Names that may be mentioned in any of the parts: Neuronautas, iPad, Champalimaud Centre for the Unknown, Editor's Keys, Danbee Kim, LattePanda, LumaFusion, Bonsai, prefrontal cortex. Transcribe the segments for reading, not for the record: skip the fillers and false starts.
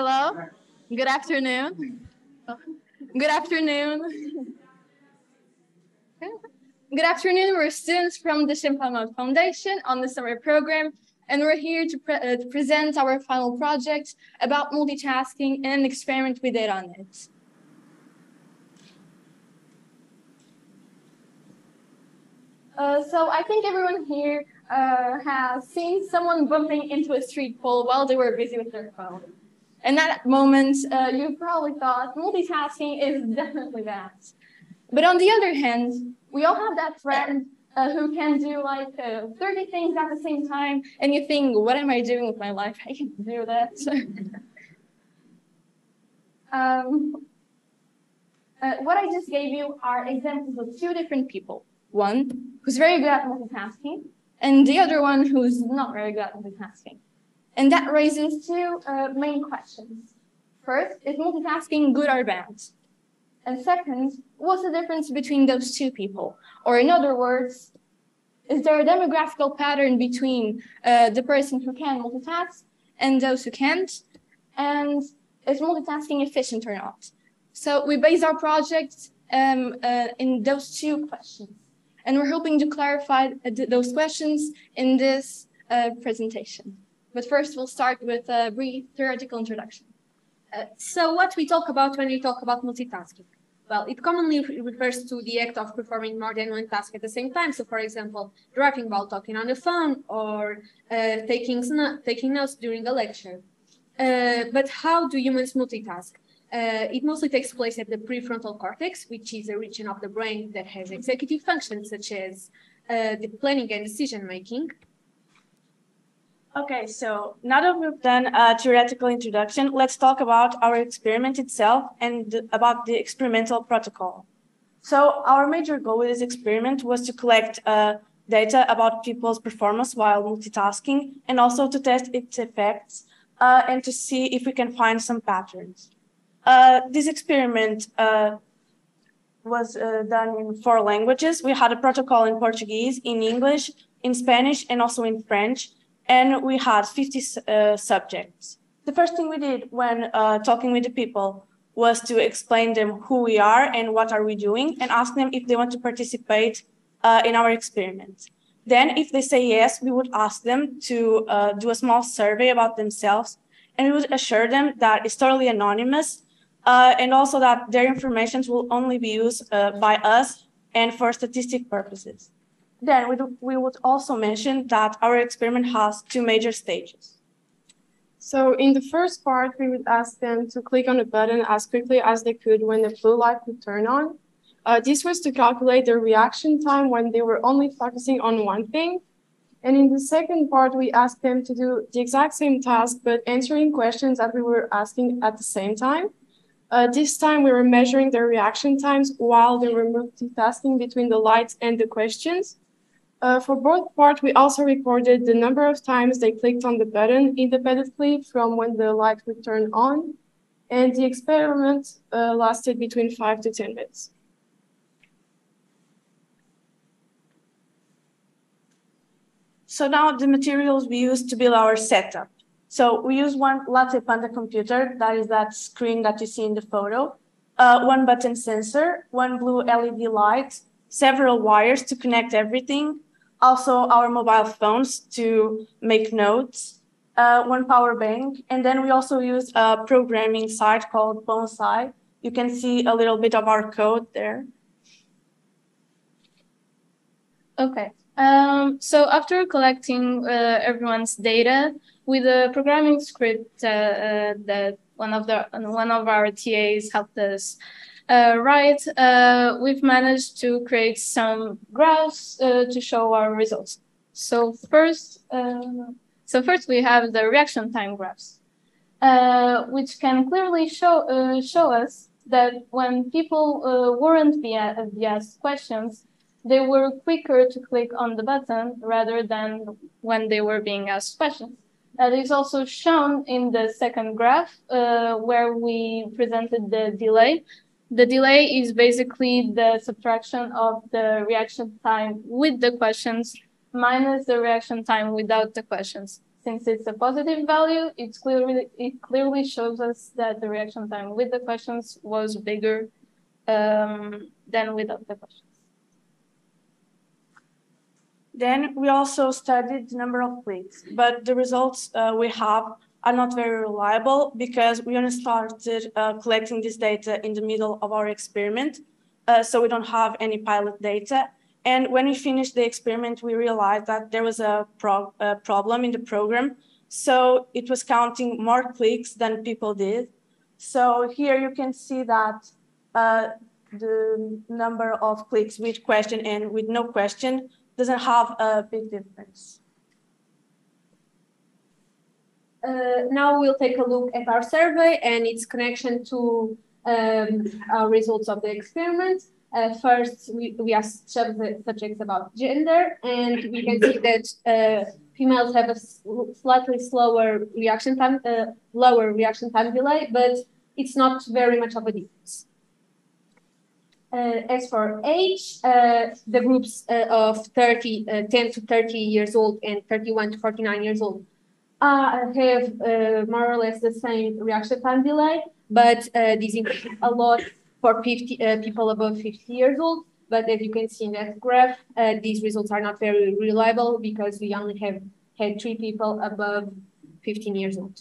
Hello. Good afternoon. Good afternoon. Good afternoon. We're students from the Champalimaud Foundation on the summer program, and we're here to present our final project about multitasking and an experiment we did on it. So I think everyone here has seen someone bumping into a street pole while they were busy with their phone. And that moment, you probably thought multitasking is definitely that. But on the other hand, we all have that friend who can do like 30 things at the same time. And you think, what am I doing with my life? I can do that. What I just gave you are examples of two different people. One who's very good at multitasking, and the other one who's not very good at multitasking. And that raises two main questions. First, is multitasking good or bad? And second, what's the difference between those two people? Or in other words, is there a demographical pattern between the person who can multitask and those who can't? And is multitasking efficient or not? So we base our project in those two questions. And we're hoping to clarify those questions in this presentation. But first, we'll start with a brief theoretical introduction. So what we talk about when we talk about multitasking? Well, it commonly refers to the act of performing more than one task at the same time. So for example, driving while talking on the phone or taking notes during a lecture. But how do humans multitask? It mostly takes place at the prefrontal cortex, which is a region of the brain that has executive functions such as the planning and decision making. Okay, so now that we've done a theoretical introduction, let's talk about our experiment itself and about the experimental protocol. So our major goal with this experiment was to collect data about people's performance while multitasking and also to test its effects and to see if we can find some patterns. This experiment was done in 4 languages. We had a protocol in Portuguese, in English, in Spanish, and also in French. And we had 50 subjects. The first thing we did when talking with the people was to explain them who we are and what are we doing and ask them if they want to participate in our experiment. Then if they say yes, we would ask them to do a small survey about themselves, and we would assure them that it's totally anonymous, and also that their information will only be used by us and for statistic purposes. Then we would also mention that our experiment has 2 major stages. So in the first part, we would ask them to click on a button as quickly as they could when the blue light would turn on. This was to calculate their reaction time when they were only focusing on one thing. And in the second part, we asked them to do the exact same task, but answering questions that we were asking at the same time. This time, we were measuring their reaction times while they were multitasking between the lights and the questions. For both parts, we also recorded the number of times they clicked on the button independently from when the light would turn on. And the experiment lasted between 5 to 10 minutes. So now the materials we use to build our setup. So we use one LattePanda computer, that is that screen that you see in the photo, one button sensor, one blue LED light, several wires to connect everything, also our mobile phones to make notes, one power bank, and then we also use a programming site called Bonsai. You can see a little bit of our code there. Okay. So after collecting everyone's data with a programming script that one of our TAs helped us write, we've managed to create some graphs to show our results. So first we have the reaction time graphs, which can clearly show us that when people weren't being asked questions, they were quicker to click on the button rather than when they were being asked questions. That is also shown in the second graph where we presented the delay. The delay is basically the subtraction of the reaction time with the questions minus the reaction time without the questions. Since it's a positive value, it clearly shows us that the reaction time with the questions was bigger than without the questions. Then we also studied the number of clicks, but the results we have are not very reliable because we only started collecting this data in the middle of our experiment. So we don't have any pilot data. And when we finished the experiment, we realized that there was a problem in the program. So it was counting more clicks than people did. So here you can see that the number of clicks with question and with no question doesn't have a big difference. Now we'll take a look at our survey and its connection to our results of the experiment. First, we asked subjects about gender, and we can see that females have a slightly slower reaction time, lower reaction time delay, but it's not very much of a difference. As for age, the groups of 10 to 30 years old and 31 to 49 years old have more or less the same reaction time delay, but these increase a lot for people above 50 years old. But as you can see in that graph, these results are not very reliable because we only have had 3 people above 15 years old.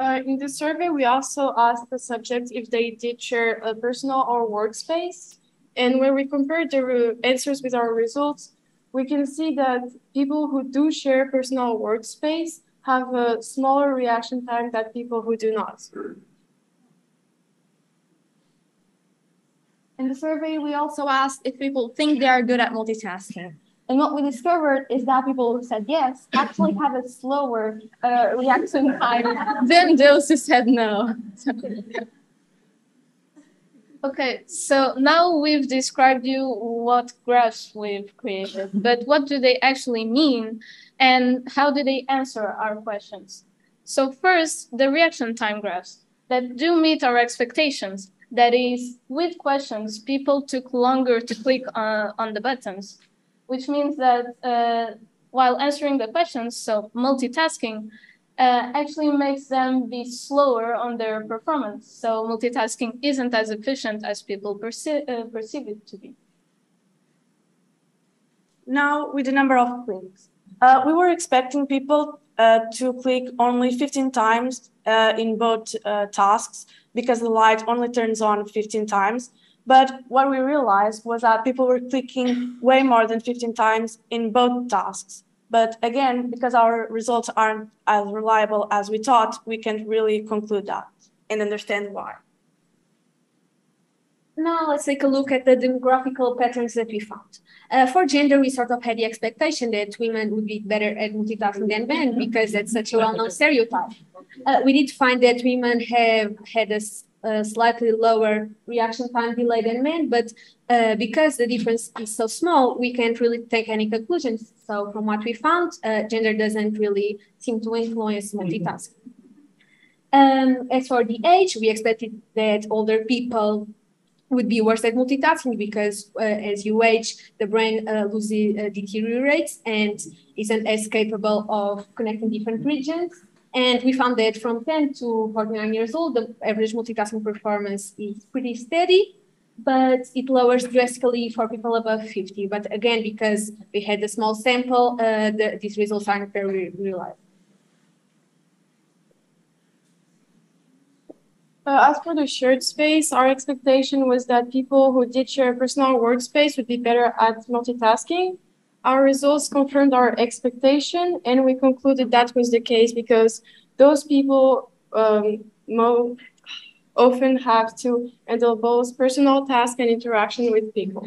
In the survey, we also asked the subjects if they did share a personal or workspace. And when we compared the answers with our results, we can see that people who do share personal workspace have a smaller reaction time than people who do not. In the survey, we also asked if people think they are good at multitasking. And what we discovered is that people who said yes actually have a slower reaction time than those who said no. Okay, so now we've described you what graphs we've created, but what do they actually mean and how do they answer our questions? So first, the reaction time graphs that do meet our expectations. That is, with questions, people took longer to click on the buttons, which means that while answering the questions, so multitasking, actually makes them be slower on their performance. So multitasking isn't as efficient as people perceive it to be. Now, with the number of clicks. We were expecting people to click only 15 times in both tasks because the light only turns on 15 times. But what we realized was that people were clicking way more than 15 times in both tasks. But again, because our results aren't as reliable as we thought, we can't really conclude that and understand why. Now let's take a look at the demographical patterns that we found. For gender, we sort of had the expectation that women would be better at multitasking than men because that's such a well-known stereotype. We did find that women have had a slightly lower reaction time delay than men, but because the difference is so small, we can't really take any conclusions. So from what we found, gender doesn't really seem to influence multitasking. As for the age, we expected that older people would be worse at multitasking because as you age, the brain deteriorates and isn't as capable of connecting different regions. And we found that from 10 to 49 years old, the average multitasking performance is pretty steady, but it lowers drastically for people above 50. But again, because we had a small sample, these results aren't very reliable. As for the shared space, our expectation was that people who did share a personal workspace would be better at multitasking. Our results confirmed our expectation, and we concluded that was the case because those people more often have to handle both personal tasks and interaction with people.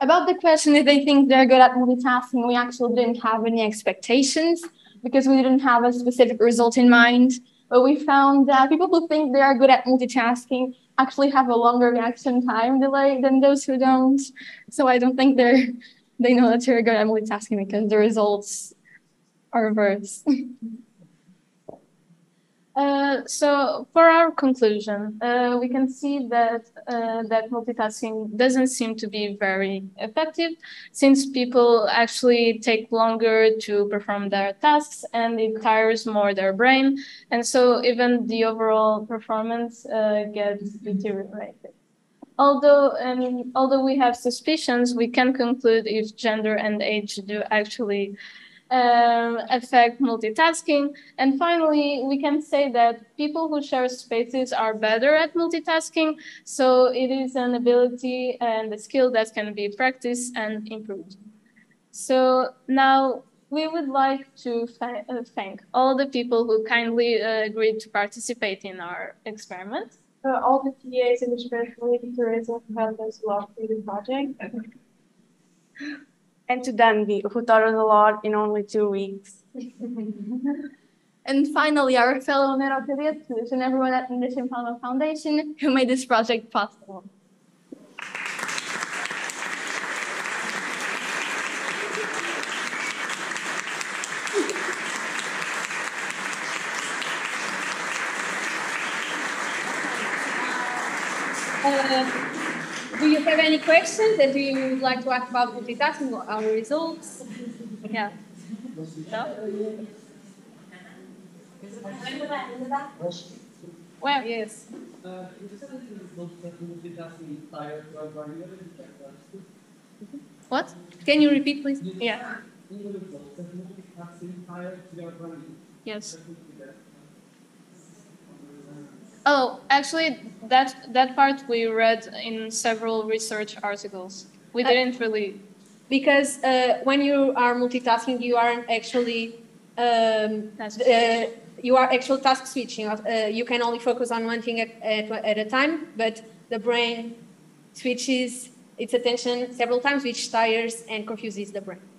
About the question if they think they're good at multitasking, we actually didn't have any expectations, because we didn't have a specific result in mind. But we found that people who think they are good at multitasking actually have a longer reaction time delay than those who don't. So I don't think they know that they're good at multitasking because the results are reversed. So for our conclusion, we can see that multitasking doesn't seem to be very effective, since people actually take longer to perform their tasks and it tires more their brain, and so even the overall performance gets deteriorated. Although we have suspicions, we can conclude if gender and age do actually affect multitasking. And finally, we can say that people who share spaces are better at multitasking, so it is an ability and a skill that can be practiced and improved. So now we would like to thank all the people who kindly agreed to participate in our experiment. All the TAs and especially the tourism who helped us along through the project. And to Danbee, who taught us a lot in only 2 weeks. And finally, our fellow Neuronautas and everyone at the Champalimaud Foundation who made this project possible. Do you have any questions that you would like to ask about multitasking or our results? Yeah. No? Well, yes. What? Can you repeat, please? Yeah. Yes. Oh, actually, that part we read in several research articles. We didn't really... Because when you are multitasking, you aren't actually... you are actually task switching. You can only focus on one thing at a time, but the brain switches its attention several times, which tires and confuses the brain.